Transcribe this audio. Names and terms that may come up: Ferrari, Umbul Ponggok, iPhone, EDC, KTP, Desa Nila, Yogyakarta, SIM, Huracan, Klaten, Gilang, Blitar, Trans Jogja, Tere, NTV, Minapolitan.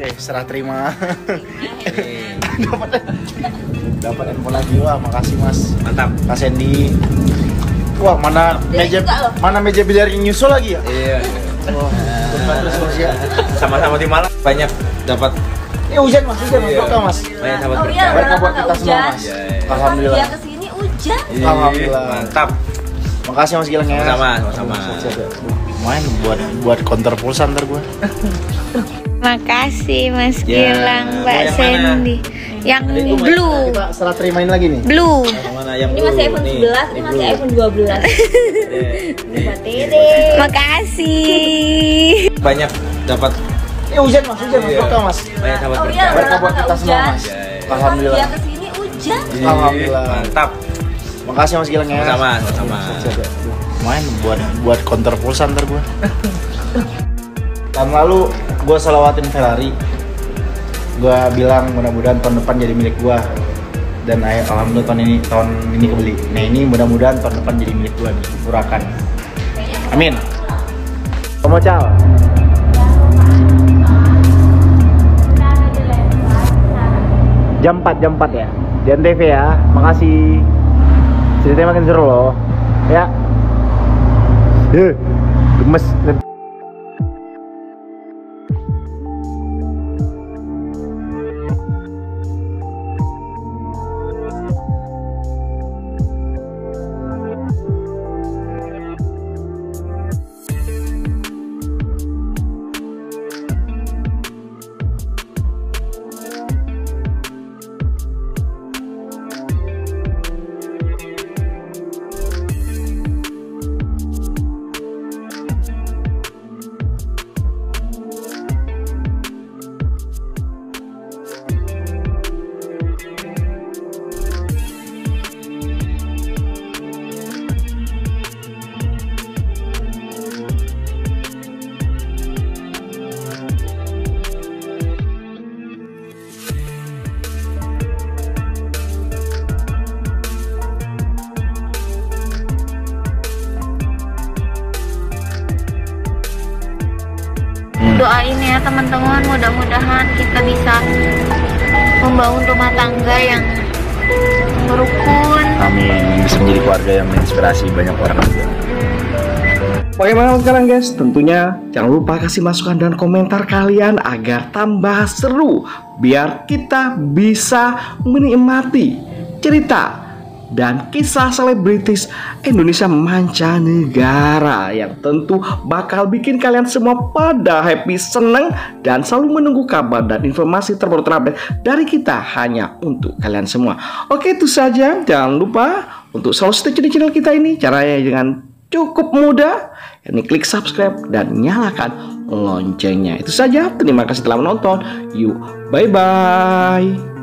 Oke, serah terima. Dapat info lagi. Wah, makasih Mas. Mantap. Mas Sandy. Wah, mana meja biliar nyusul lagi ya? Iya. Wah, ya. Sama-sama di Malang banyak dapat. Ini hujan Mas, hujan untuk kamu Mas. Banyak dapat berkah buat kita semua Mas. Alhamdulillah. Dia kesini hujan. Alhamdulillah. Mantap. Makasih Mas Gilang ya. Sama-sama. Main buat counter pulsa ntar gue. Makasih Mas Gilang, Mbak Sandy. Yang blue. Kita serah terimain lagi nih. Blue. Ini masih iPhone 11, ini masih iPhone 12. Mbak Tere. Makasih. Banyak dapat. Ini hujan Mas, hujan Mas. Kok Mas? Banyak dapat berkah buat kita semua Mas. Alhamdulillah. Dia kesini hujan. Alhamdulillah. Mantap. Makasih Mas Gilang ya. Sama-sama. Main buat counter pulsa ntar gue. Tahun lalu gue selawatin Ferrari, gue bilang mudah-mudahan tahun depan jadi milik gue, dan alhamdulillah tahun ini kebeli. Nah ini mudah-mudahan tahun depan jadi milik gue nih, Huracan. Amin. Kamu cal? Jam 4 ya, di NTV ya. Makasih. Ceritanya makin seru loh. Ya. Gemes. Doain ya teman-teman, mudah-mudahan kita bisa membangun rumah tangga yang berukun. Amin, bisa menjadi keluarga yang menginspirasi banyak orang juga. Bagaimana sekarang guys? Tentunya jangan lupa kasih masukan dan komentar kalian agar tambah seru, biar kita bisa menikmati cerita dan kisah selebritis Indonesia mancanegara yang tentu bakal bikin kalian semua pada happy, seneng, dan selalu menunggu kabar dan informasi terbaru terupdate dari kita hanya untuk kalian semua. Oke, itu saja. Jangan lupa untuk selalu stay di channel kita ini. Caranya dengan cukup mudah, ini klik subscribe dan nyalakan loncengnya. Itu saja. Terima kasih telah menonton. Yuk, bye-bye.